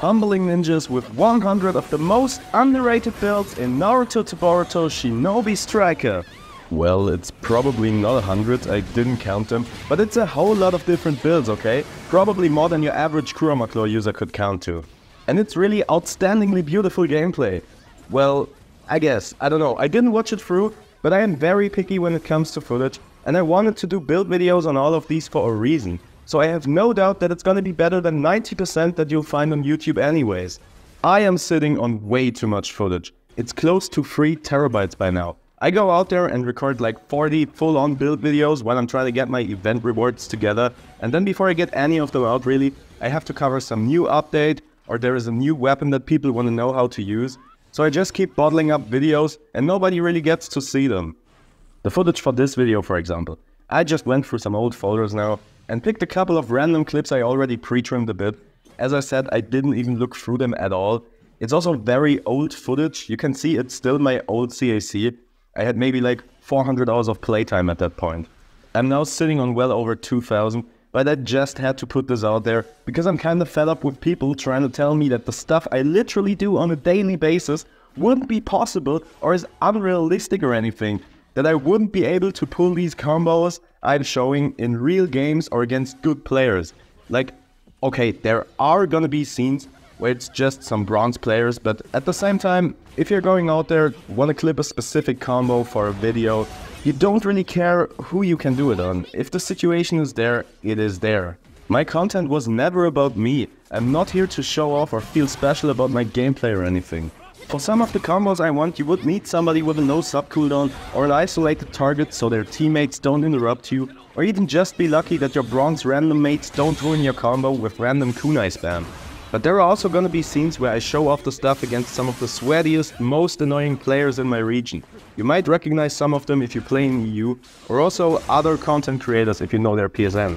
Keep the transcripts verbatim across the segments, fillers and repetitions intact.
Humbling ninjas with one hundred of the most underrated builds in Naruto to Boruto Shinobi Striker. Well, it's probably not one hundred, I didn't count them, but it's a whole lot of different builds, okay? Probably more than your average Kurama Claw user could count to. And it's really outstandingly beautiful gameplay. Well, I guess, I don't know, I didn't watch it through, but I am very picky when it comes to footage, and I wanted to do build videos on all of these for a reason. So I have no doubt that it's gonna be better than ninety percent that you'll find on YouTube anyways. I am sitting on way too much footage. It's close to three terabytes by now. I go out there and record like forty full-on build videos while I'm trying to get my event rewards together, and then before I get any of them out really, I have to cover some new update, or there is a new weapon that people want to know how to use. So I just keep bottling up videos and nobody really gets to see them. The footage for this video, for example. I just went through some old folders now and picked a couple of random clips I already pre-trimmed a bit. As I said, I didn't even look through them at all. It's also very old footage. You can see it's still my old C A C. I had maybe like four hundred hours of playtime at that point. I'm now sitting on well over two thousand, but I just had to put this out there because I'm kind of fed up with people trying to tell me that the stuff I literally do on a daily basis wouldn't be possible or is unrealistic or anything. That I wouldn't be able to pull these combos I'm showing in real games or against good players. Like, okay, there are gonna be scenes where it's just some bronze players, but at the same time, if you're going out there, wanna clip a specific combo for a video, you don't really care who you can do it on. If the situation is there, it is there. My content was never about me. I'm not here to show off or feel special about my gameplay or anything. For some of the combos I want, you would need somebody with a no sub cooldown or an isolated target so their teammates don't interrupt you, or even just be lucky that your bronze random mates don't ruin your combo with random kunai spam. But there are also gonna be scenes where I show off the stuff against some of the sweatiest, most annoying players in my region. You might recognize some of them if you play in E U, or also other content creators if you know their P S N.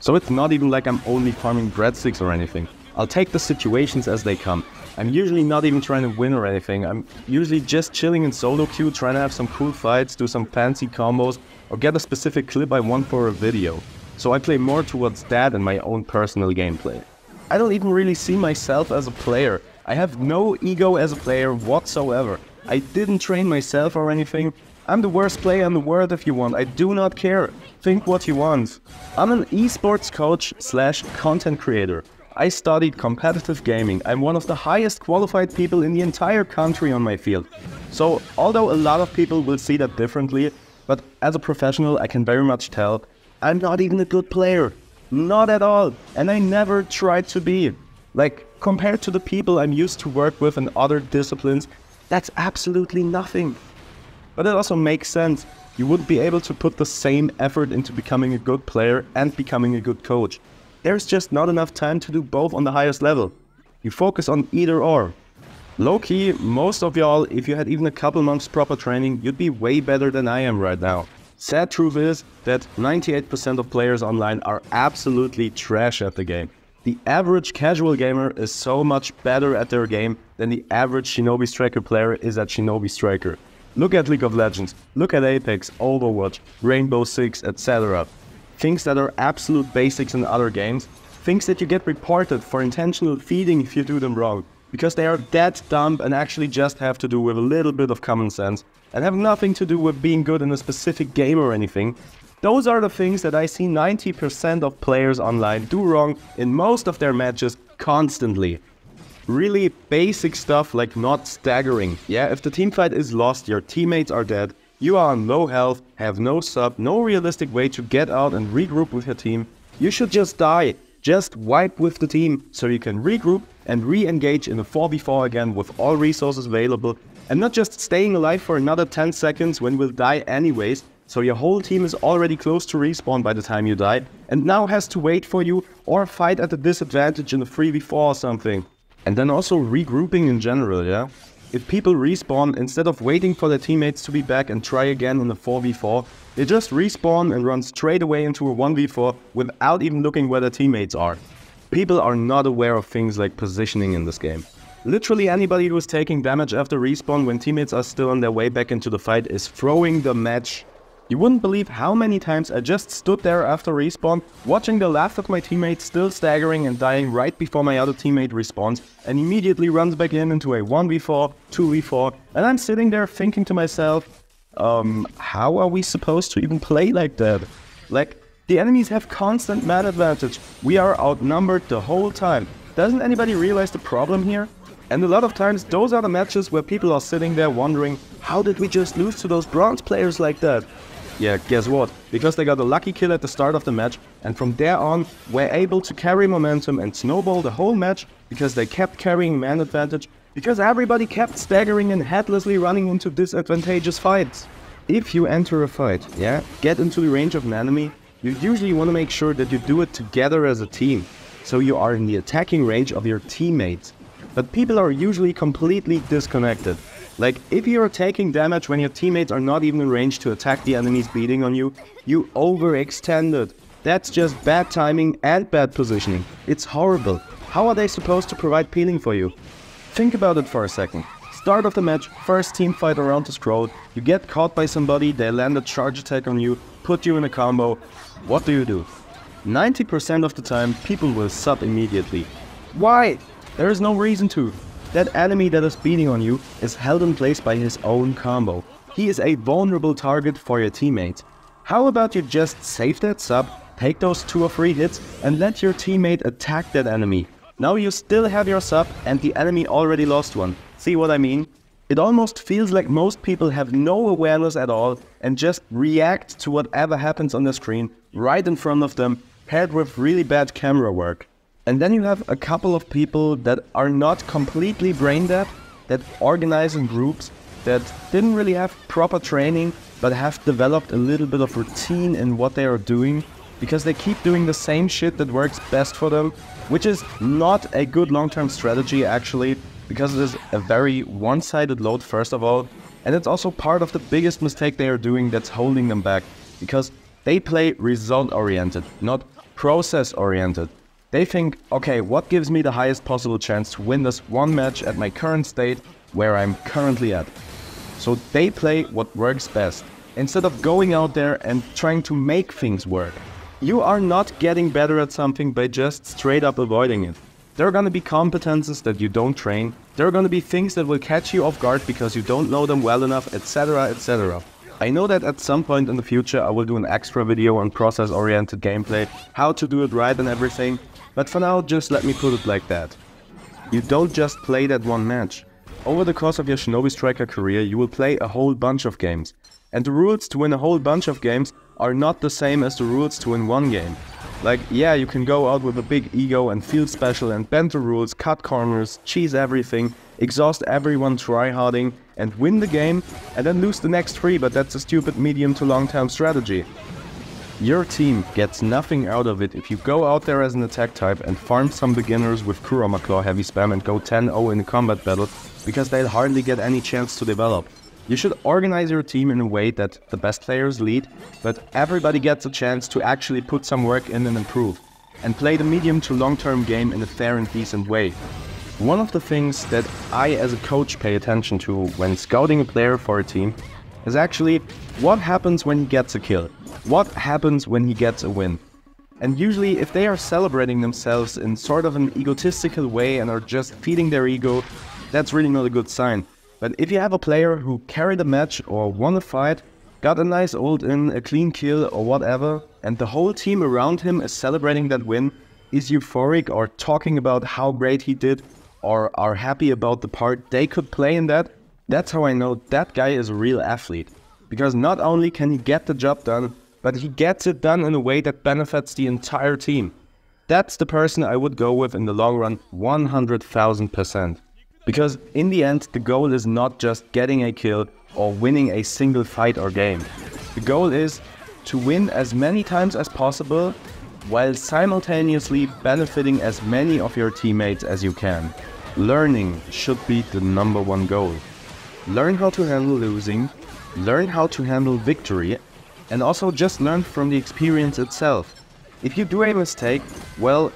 So it's not even like I'm only farming breadsticks or anything. I'll take the situations as they come. I'm usually not even trying to win or anything. I'm usually just chilling in solo queue, trying to have some cool fights, do some fancy combos, or get a specific clip I want for a video. So I play more towards that and my own personal gameplay. I don't even really see myself as a player. I have no ego as a player whatsoever. I didn't train myself or anything. I'm the worst player in the world if you want. I do not care. Think what you want. I'm an esports coach slash content creator. I studied competitive gaming. I'm one of the highest qualified people in the entire country on my field. So, although a lot of people will see that differently, but as a professional I can very much tell, I'm not even a good player. Not at all. And I never tried to be. Like, compared to the people I'm used to work with in other disciplines, that's absolutely nothing. But it also makes sense. You wouldn't be able to put the same effort into becoming a good player and becoming a good coach. There's just not enough time to do both on the highest level. You focus on either or. Low-key, most of y'all, if you had even a couple months proper training, you'd be way better than I am right now. Sad truth is that ninety-eight percent of players online are absolutely trash at the game. The average casual gamer is so much better at their game than the average Shinobi Striker player is at Shinobi Striker. Look at League of Legends, look at Apex, Overwatch, Rainbow Six, et cetera. Things that are absolute basics in other games, things that you get reported for intentional feeding if you do them wrong, because they are that dumb and actually just have to do with a little bit of common sense and have nothing to do with being good in a specific game or anything. Those are the things that I see ninety percent of players online do wrong in most of their matches constantly. Really basic stuff like not staggering. Yeah, if the teamfight is lost, your teammates are dead, you are on low health, have no sub, no realistic way to get out and regroup with your team. You should just die. Just wipe with the team so you can regroup and re-engage in a four v four again with all resources available and not just staying alive for another ten seconds when we'll die anyways, so your whole team is already close to respawn by the time you die and now has to wait for you or fight at a disadvantage in a three v four or something. And then also regrouping in general, yeah? If people respawn, instead of waiting for their teammates to be back and try again in a four v four, they just respawn and run straight away into a one v four without even looking where their teammates are. People are not aware of things like positioning in this game. Literally anybody who is taking damage after respawn when teammates are still on their way back into the fight is throwing the match. You wouldn't believe how many times I just stood there after respawn, watching the left of my teammate still staggering and dying right before my other teammate respawns and immediately runs back in into a one v four, two v four, and I'm sitting there thinking to myself, um, how are we supposed to even play like that? Like, the enemies have constant mad advantage, we are outnumbered the whole time. Doesn't anybody realize the problem here? And a lot of times those are the matches where people are sitting there wondering, how did we just lose to those bronze players like that? Yeah, guess what? Because they got a lucky kill at the start of the match, and from there on were able to carry momentum and snowball the whole match because they kept carrying man advantage, because everybody kept staggering and headlessly running into disadvantageous fights. If you enter a fight, yeah, get into the range of an enemy, you usually want to make sure that you do it together as a team, so you are in the attacking range of your teammates. But people are usually completely disconnected. Like, if you're taking damage when your teammates are not even in range to attack the enemies beating on you, you overextended. That's just bad timing and bad positioning. It's horrible. How are they supposed to provide peeling for you? Think about it for a second. Start of the match, first team fight around the scroll, you get caught by somebody, they land a charge attack on you, put you in a combo. What do you do? ninety percent of the time, people will sub immediately. Why? There is no reason to. That enemy that is beating on you is held in place by his own combo. He is a vulnerable target for your teammate. How about you just save that sub, take those two or three hits and let your teammate attack that enemy. Now you still have your sub and the enemy already lost one. See what I mean? It almost feels like most people have no awareness at all and just react to whatever happens on the screen right in front of them, paired with really bad camera work. And then you have a couple of people that are not completely brain dead, that organize in groups, that didn't really have proper training, but have developed a little bit of routine in what they are doing, because they keep doing the same shit that works best for them, which is not a good long-term strategy actually, because it is a very one-sided load first of all, and it's also part of the biggest mistake they are doing that's holding them back, because they play result-oriented, not process-oriented. They think, okay, what gives me the highest possible chance to win this one match at my current state, where I'm currently at. So they play what works best, instead of going out there and trying to make things work. You are not getting better at something by just straight up avoiding it. There are gonna be competences that you don't train, there are gonna be things that will catch you off guard because you don't know them well enough, etc, et cetera. I know that at some point in the future I will do an extra video on process-oriented gameplay, how to do it right and everything, but for now just let me put it like that. You don't just play that one match. Over the course of your Shinobi Striker career you will play a whole bunch of games. And the rules to win a whole bunch of games are not the same as the rules to win one game. Like, yeah, you can go out with a big ego and feel special and bend the rules, cut corners, cheese everything, exhaust everyone tryharding and win the game and then lose the next three, but that's a stupid medium to long term strategy. Your team gets nothing out of it if you go out there as an attack type and farm some beginners with Kurama Claw heavy spam and go ten oh in a combat battle, because they'll hardly get any chance to develop. You should organize your team in a way that the best players lead, but everybody gets a chance to actually put some work in and improve, and play the medium to long term game in a fair and decent way. One of the things that I as a coach pay attention to when scouting a player for a team is actually what happens when he gets a kill, what happens when he gets a win. And usually if they are celebrating themselves in sort of an egotistical way and are just feeding their ego, that's really not a good sign. But if you have a player who carried a match or won a fight, got a nice ult in, a clean kill or whatever, and the whole team around him is celebrating that win, is euphoric or talking about how great he did, or are happy about the part they could play in that, that's how I know that guy is a real athlete. Because not only can he get the job done, but he gets it done in a way that benefits the entire team. That's the person I would go with in the long run one hundred thousand percent. Because in the end, the goal is not just getting a kill or winning a single fight or game. The goal is to win as many times as possible, while simultaneously benefiting as many of your teammates as you can. Learning should be the number one goal. Learn how to handle losing, learn how to handle victory, and also just learn from the experience itself. If you do a mistake, well,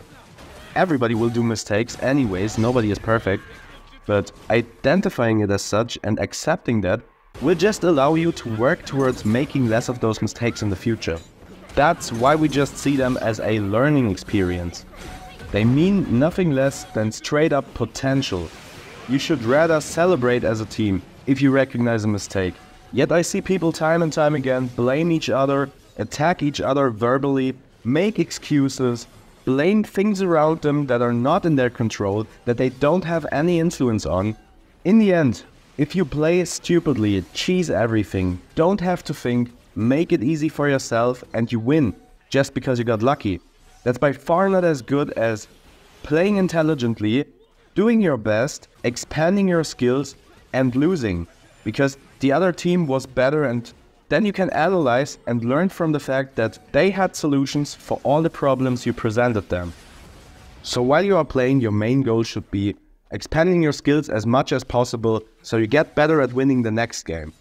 everybody will do mistakes anyways, nobody is perfect, but identifying it as such and accepting that will just allow you to work towards making less of those mistakes in the future. That's why we just see them as a learning experience. They mean nothing less than straight up potential. You should rather celebrate as a team if you recognize a mistake. Yet I see people time and time again blame each other, attack each other verbally, make excuses, blame things around them that are not in their control, that they don't have any influence on. In the end, if you play stupidly, cheese everything, don't have to think, make it easy for yourself, and you win, just because you got lucky. That's by far not as good as playing intelligently, doing your best, expanding your skills, and losing, because the other team was better, and then you can analyze and learn from the fact that they had solutions for all the problems you presented them. So while you are playing, your main goal should be expanding your skills as much as possible so you get better at winning the next game.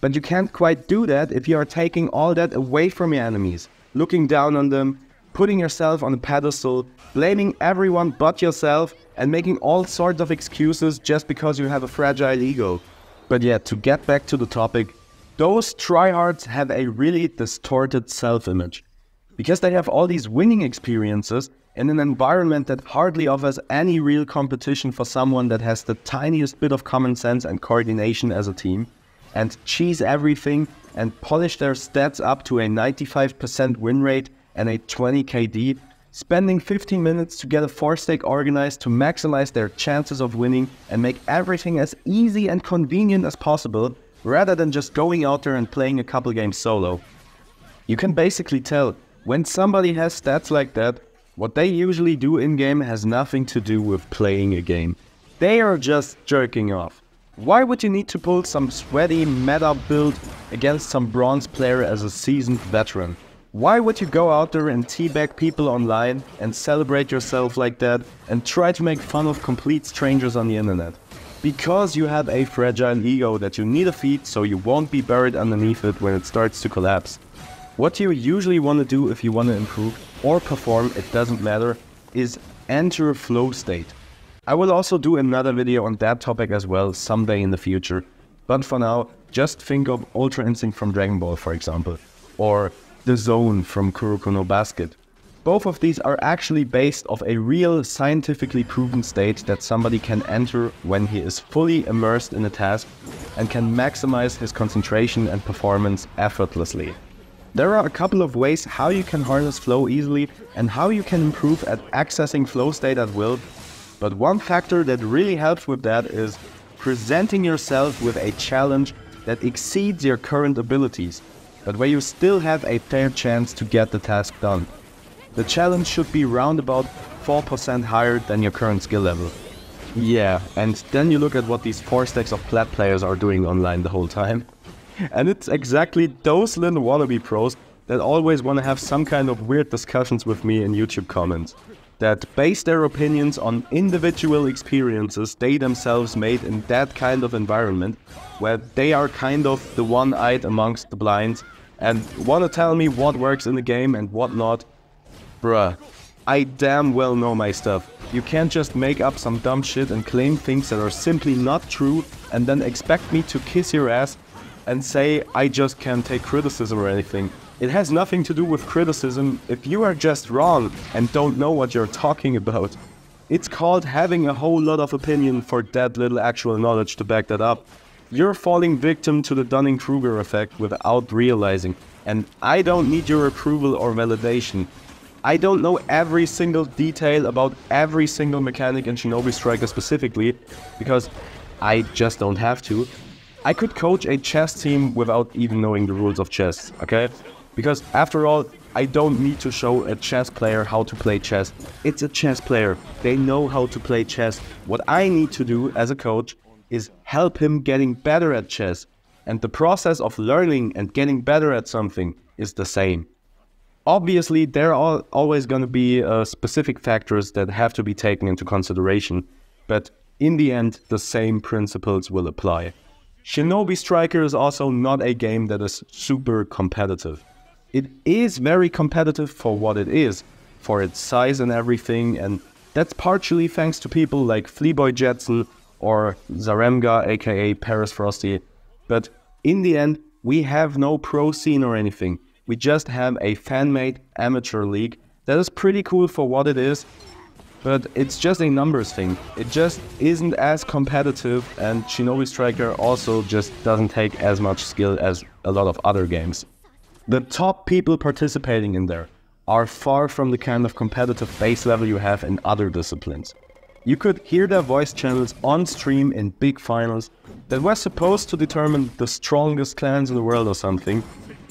But you can't quite do that if you are taking all that away from your enemies, looking down on them, putting yourself on a pedestal, blaming everyone but yourself, and making all sorts of excuses just because you have a fragile ego. But yeah, to get back to the topic, those tryhards have a really distorted self-image, because they have all these winning experiences in an environment that hardly offers any real competition for someone that has the tiniest bit of common sense and coordination as a team, and cheese everything and polish their stats up to a ninety-five percent win rate and a twenty K D, spending fifteen minutes to get a four-stack organized to maximize their chances of winning and make everything as easy and convenient as possible, rather than just going out there and playing a couple games solo. You can basically tell, when somebody has stats like that, what they usually do in-game has nothing to do with playing a game. They are just jerking off. Why would you need to pull some sweaty meta build against some bronze player as a seasoned veteran? Why would you go out there and teabag people online and celebrate yourself like that and try to make fun of complete strangers on the internet? Because you have a fragile ego that you need to feed so you won't be buried underneath it when it starts to collapse. What you usually want to do if you want to improve or perform, it doesn't matter, is enter a flow state. I will also do another video on that topic as well someday in the future. But for now, just think of Ultra Instinct from Dragon Ball, for example, or The Zone from Kuroko no Basket. Both of these are actually based off a real scientifically proven state that somebody can enter when he is fully immersed in a task and can maximize his concentration and performance effortlessly. There are a couple of ways how you can harness flow easily and how you can improve at accessing flow state at will, but one factor that really helps with that is presenting yourself with a challenge that exceeds your current abilities, but where you still have a fair chance to get the task done. The challenge should be round about four percent higher than your current skill level. Yeah, and then you look at what these four stacks of plat players are doing online the whole time. And it's exactly those little wannabe pros that always want to have some kind of weird discussions with me in YouTube comments, that base their opinions on individual experiences they themselves made in that kind of environment, where they are kind of the one-eyed amongst the blinds and want to tell me what works in the game and what not. Bruh, I damn well know my stuff. You can't just make up some dumb shit and claim things that are simply not true and then expect me to kiss your ass and say I just can't take criticism or anything. It has nothing to do with criticism if you are just wrong and don't know what you're talking about. It's called having a whole lot of opinion for that little actual knowledge to back that up. You're falling victim to the Dunning-Kruger effect without realizing, and I don't need your approval or validation. I don't know every single detail about every single mechanic in Shinobi Striker specifically, because I just don't have to. I could coach a chess team without even knowing the rules of chess, okay? Because after all, I don't need to show a chess player how to play chess. It's a chess player. They know how to play chess. What I need to do as a coach is help him getting better at chess. And the process of learning and getting better at something is the same. Obviously, there are always going to be uh, specific factors that have to be taken into consideration, but in the end, the same principles will apply. Shinobi Striker is also not a game that is super competitive. It is very competitive for what it is, for its size and everything, and that's partially thanks to people like Fleaboy Jetsel or Zaremga, aka Paris Frosty, but In the end, we have no pro scene or anything. We just have a fan-made amateur league that is pretty cool for what it is, but it's just a numbers thing. It just isn't as competitive, and Shinobi Striker also just doesn't take as much skill as a lot of other games. The top people participating in there are far from the kind of competitive base level you have in other disciplines. You could hear their voice channels on stream in big finals that were supposed to determine the strongest clans in the world or something,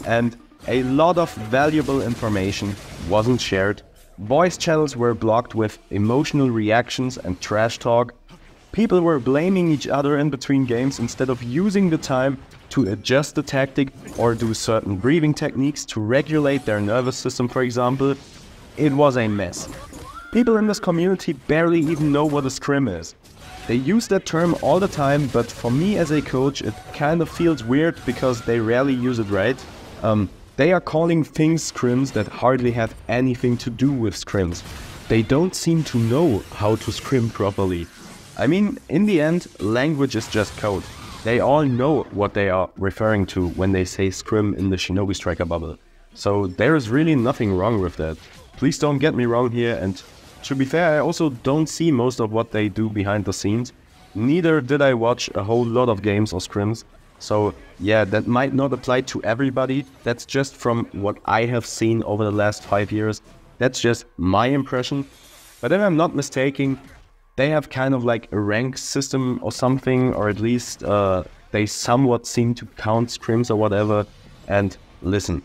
and a lot of valuable information wasn't shared. Voice channels were blocked with emotional reactions and trash talk. People were blaming each other in between games instead of using the time to adjust the tactic or do certain breathing techniques to regulate their nervous system, for example. It was a mess. People in this community barely even know what a scrim is. They use that term all the time, but for me as a coach it kind of feels weird because they rarely use it right. Um, they are calling things scrims that hardly have anything to do with scrims. They don't seem to know how to scrim properly. I mean, in the end, language is just code. They all know what they are referring to when they say scrim in the Shinobi Striker bubble. So there is really nothing wrong with that. Please don't get me wrong here, and to be fair, I also don't see most of what they do behind the scenes. Neither did I watch a whole lot of games or scrims. So yeah, that might not apply to everybody. That's just from what I have seen over the last five years. That's just my impression. But if I'm not mistaken, they have kind of like a rank system or something, or at least uh, they somewhat seem to count scrims or whatever. And listen,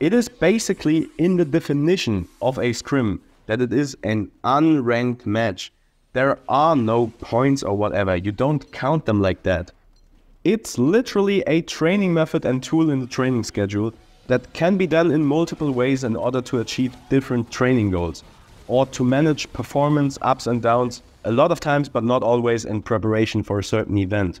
it is basically in the definition of a scrim that it is an unranked match. There are no points or whatever. You don't count them like that. It's literally a training method and tool in the training schedule that can be done in multiple ways in order to achieve different training goals or to manage performance ups and downs. A lot of times, but not always, in preparation for a certain event.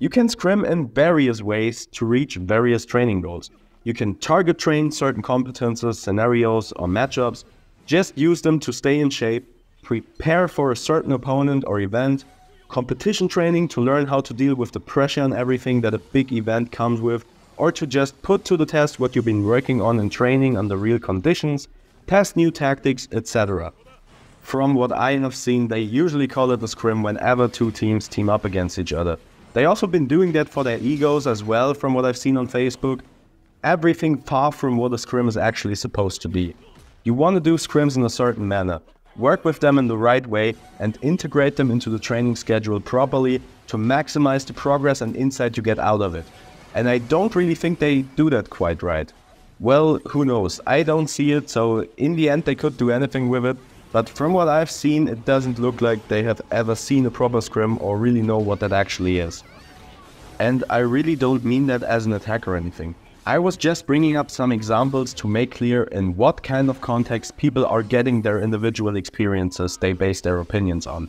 You can scrim in various ways to reach various training goals. You can target train certain competences, scenarios, or matchups. Just use them to stay in shape, prepare for a certain opponent or event, competition training to learn how to deal with the pressure and everything that a big event comes with, or to just put to the test what you've been working on in training under real conditions, test new tactics, et cetera. From what I have seen, they usually call it a scrim whenever two teams team up against each other. They also been doing that for their egos as well, from what I've seen on Facebook. Everything far from what a scrim is actually supposed to be. You want to do scrims in a certain manner. Work with them in the right way and integrate them into the training schedule properly to maximize the progress and insight you get out of it. And I don't really think they do that quite right. Well, who knows? I don't see it, so in the end they could do anything with it. But from what I've seen, it doesn't look like they have ever seen a proper scrim or really know what that actually is. And I really don't mean that as an attack or anything. I was just bringing up some examples to make clear in what kind of context people are getting their individual experiences they base their opinions on.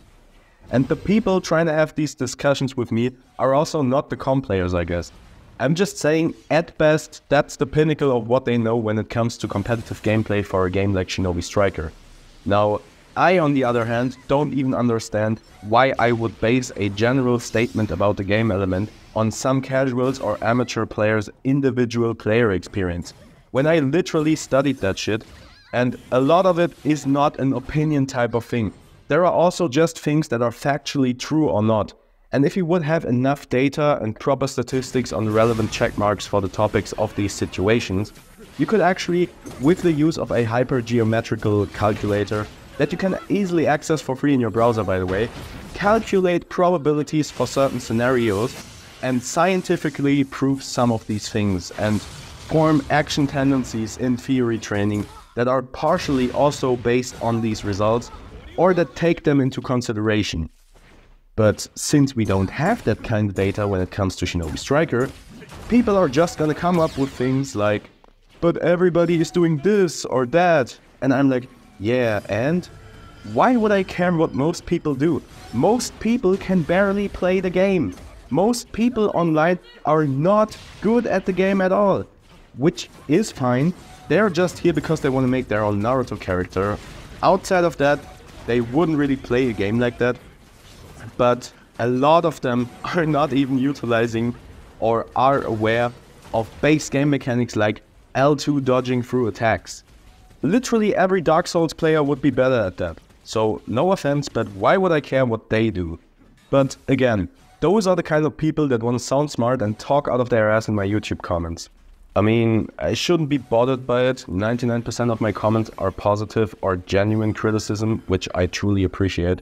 And the people trying to have these discussions with me are also not the comp players, I guess. I'm just saying, at best, that's the pinnacle of what they know when it comes to competitive gameplay for a game like Shinobi Striker. Now, I, on the other hand, don't even understand why I would base a general statement about the game element on some casuals or amateur players' individual player experience, when I literally studied that shit, and a lot of it is not an opinion type of thing. There are also just things that are factually true or not, and if you would have enough data and proper statistics on relevant checkmarks for the topics of these situations, you could actually, with the use of a hypergeometrical calculator that you can easily access for free in your browser, by the way, calculate probabilities for certain scenarios and scientifically prove some of these things and form action tendencies in theory training that are partially also based on these results or that take them into consideration. But since we don't have that kind of data when it comes to Shinobi Striker, people are just gonna come up with things like, but everybody is doing this or that, and I'm like, yeah, and? Why would I care what most people do? Most people can barely play the game. Most people online are not good at the game at all, which is fine. They're just here because they want to make their own Naruto character. Outside of that, they wouldn't really play a game like that, but a lot of them are not even utilizing or are aware of base game mechanics like L two dodging through attacks. Literally every Dark Souls player would be better at that, so no offense, but why would I care what they do? But again, those are the kind of people that want to sound smart and talk out of their ass in my YouTube comments. I mean, I shouldn't be bothered by it. ninety-nine percent of my comments are positive or genuine criticism, which I truly appreciate.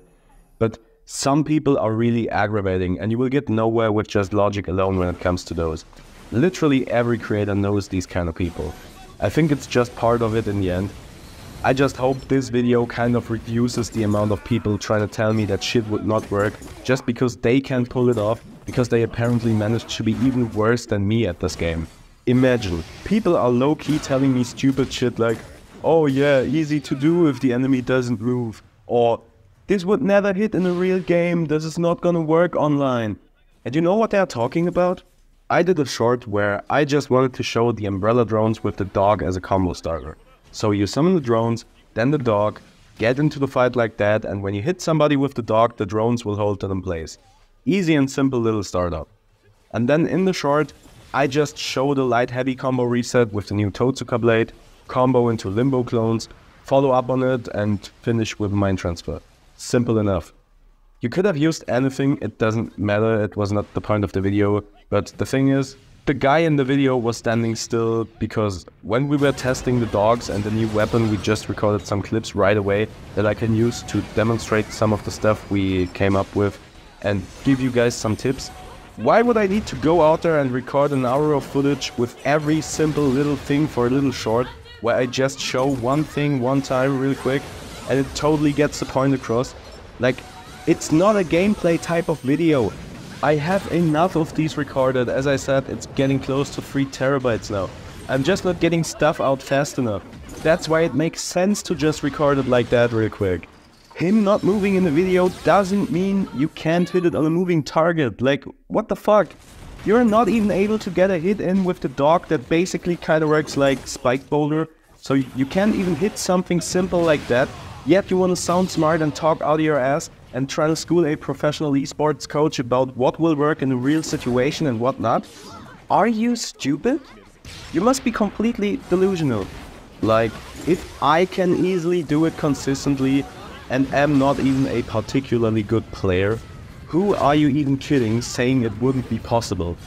But some people are really aggravating, and you will get nowhere with just logic alone when it comes to those. Literally every creator knows these kind of people. I think it's just part of it in the end. I just hope this video kind of reduces the amount of people trying to tell me that shit would not work just because they can't pull it off, because they apparently managed to be even worse than me at this game. Imagine, people are low-key telling me stupid shit like, oh yeah, easy to do if the enemy doesn't move, or this would never hit in a real game, this is not gonna work online. And you know what they are talking about? I did a short where I just wanted to show the umbrella drones with the dog as a combo starter. So you summon the drones, then the dog, get into the fight like that, and when you hit somebody with the dog, the drones will hold it in place. Easy and simple little startup. And then in the short, I just show the light heavy combo reset with the new Totsuka blade, combo into Limbo clones, follow up on it and finish with Mind Transfer. Simple enough. You could have used anything, it doesn't matter, it was not the point of the video, but the thing is, the guy in the video was standing still because when we were testing the dogs and the new weapon, we just recorded some clips right away that I can use to demonstrate some of the stuff we came up with and give you guys some tips. Why would I need to go out there and record an hour of footage with every simple little thing for a little short where I just show one thing one time real quick and it totally gets the point across? Like, it's not a gameplay type of video. I have enough of these recorded. As I said, it's getting close to three terabytes now. I'm just not getting stuff out fast enough. That's why it makes sense to just record it like that real quick. Him not moving in the video doesn't mean you can't hit it on a moving target. Like, what the fuck? You're not even able to get a hit in with the dog that basically kinda works like Spike Boulder. So you can't even hit something simple like that, yet you wanna sound smart and talk out of your ass and try to school a professional esports coach about what will work in a real situation and what not? Are you stupid? You must be completely delusional. Like, if I can easily do it consistently, and am not even a particularly good player, who are you even kidding saying it wouldn't be possible?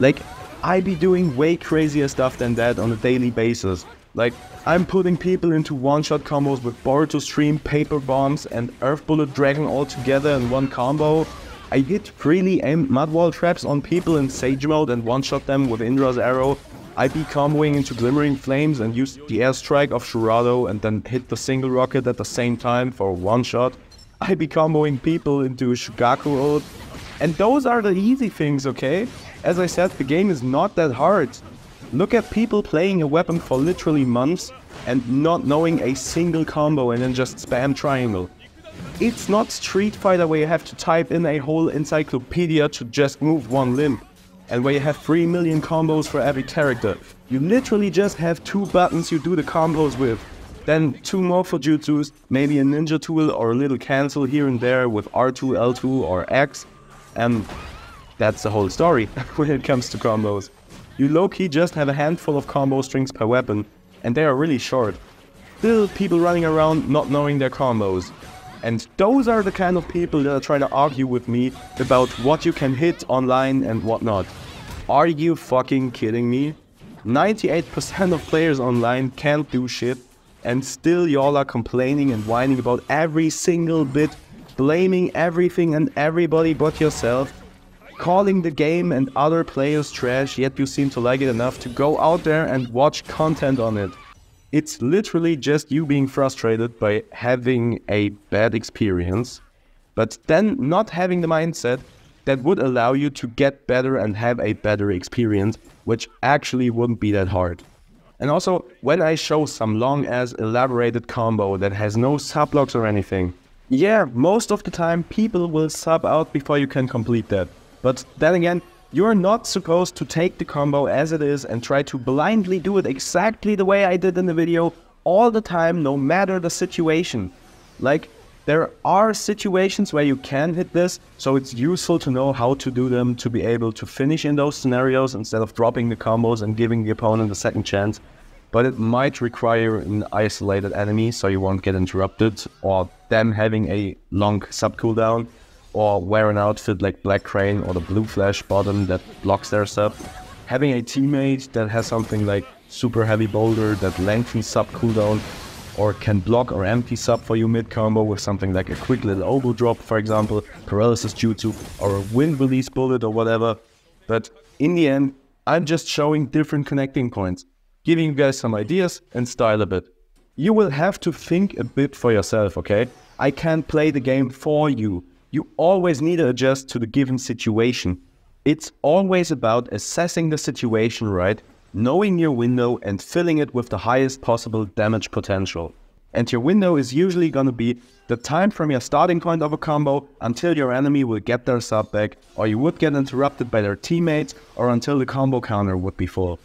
Like, I be doing way crazier stuff than that on a daily basis. Like, I'm putting people into one-shot combos with Boruto Stream, Paper Bombs and Earth Bullet Dragon all together in one combo. I hit freely aimed Mud wall traps on people in Sage mode and one-shot them with Indra's Arrow. I be comboing into Glimmering Flames and use the airstrike of Shurado and then hit the single rocket at the same time for one shot. I be comboing people into Shukaku mode. And those are the easy things, okay? As I said, the game is not that hard. Look at people playing a weapon for literally months and not knowing a single combo and then just spam triangle. It's not Street Fighter where you have to type in a whole encyclopedia to just move one limb, and where you have three million combos for every character. You literally just have two buttons you do the combos with, then two more for jutsus, maybe a ninja tool or a little cancel here and there with R two, L two or X, and that's the whole story when it comes to combos. You low-key just have a handful of combo strings per weapon, and they are really short. Still, people running around not knowing their combos. And those are the kind of people that are trying to argue with me about what you can hit online and whatnot. Are you fucking kidding me? ninety-eight percent of players online can't do shit, and still y'all are complaining and whining about every single bit, blaming everything and everybody but yourself, calling the game and other players trash, yet you seem to like it enough to go out there and watch content on it. It's literally just you being frustrated by having a bad experience, but then not having the mindset that would allow you to get better and have a better experience, which actually wouldn't be that hard. And also, when I show some long-ass elaborated combo that has no sub-blocks or anything, yeah, most of the time people will sub out before you can complete that. But then again, you're not supposed to take the combo as it is and try to blindly do it exactly the way I did in the video all the time, no matter the situation. Like, There are situations where you can hit this, so it's useful to know how to do them to be able to finish in those scenarios instead of dropping the combos and giving the opponent a second chance. But it might require an isolated enemy, so you won't get interrupted, or them having a long sub cooldown, or wear an outfit like Black Crane or the Blue Flash bottom that blocks their sub. Having a teammate that has something like Super Heavy Boulder that lengthens sub cooldown, or can block or empty sub for you mid-combo with something like a quick little Oboe drop, for example, Paralysis Jutsu, or a wind release bullet or whatever. But in the end, I'm just showing different connecting points, giving you guys some ideas and style a bit. You will have to think a bit for yourself, okay? I can't play the game for you. You always need to adjust to the given situation. It's always about assessing the situation right, knowing your window and filling it with the highest possible damage potential. And your window is usually gonna be the time from your starting point of a combo until your enemy will get their sub back, or you would get interrupted by their teammates, or until the combo counter would be full.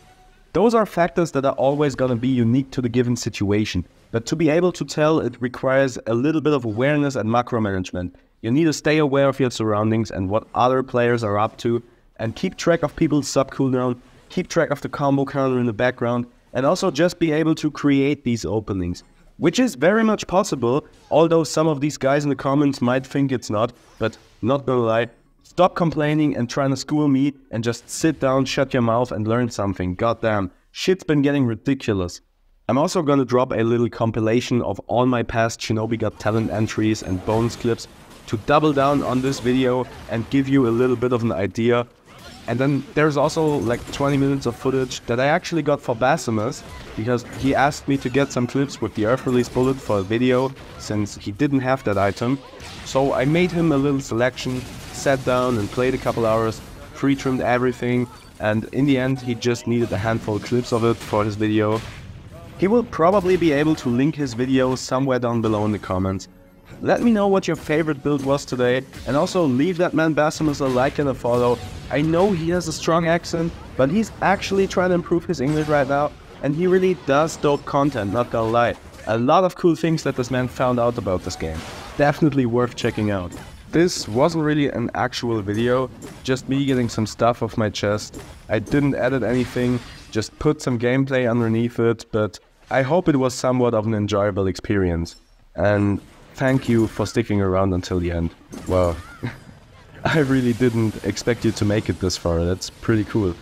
Those are factors that are always gonna be unique to the given situation, but to be able to tell, it requires a little bit of awareness and macro management. You need to stay aware of your surroundings and what other players are up to, and keep track of people's sub cooldown, keep track of the combo counter in the background, and also just be able to create these openings, which is very much possible, although some of these guys in the comments might think it's not. But not gonna lie, stop complaining and trying to school me and just sit down, shut your mouth and learn something. Goddamn, shit's been getting ridiculous. I'm also gonna drop a little compilation of all my past Shinobi Got Talent entries and bonus clips to double down on this video and give you a little bit of an idea. And then there's also like twenty minutes of footage that I actually got for Basimus, because he asked me to get some clips with the Earth Release Bullet for a video, since he didn't have that item. So I made him a little selection, sat down and played a couple hours, pre-trimmed everything, and in the end he just needed a handful of clips of it for his video. He will probably be able to link his video somewhere down below in the comments. Let me know what your favorite build was today, and also leave that man Basimus a like and a follow. I know he has a strong accent, but he's actually trying to improve his English right now, and he really does dope content, not gonna lie. A lot of cool things that this man found out about this game. Definitely worth checking out. This wasn't really an actual video, just me getting some stuff off my chest. I didn't edit anything, just put some gameplay underneath it, but I hope it was somewhat of an enjoyable experience. And thank you for sticking around until the end. Wow, I really didn't expect you to make it this far, that's pretty cool.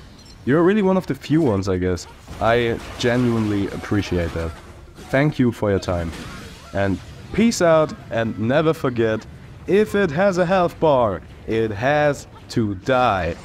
You're really one of the few ones, I guess. I genuinely appreciate that. Thank you for your time. And peace out, and never forget, if it has a health bar, it has to die.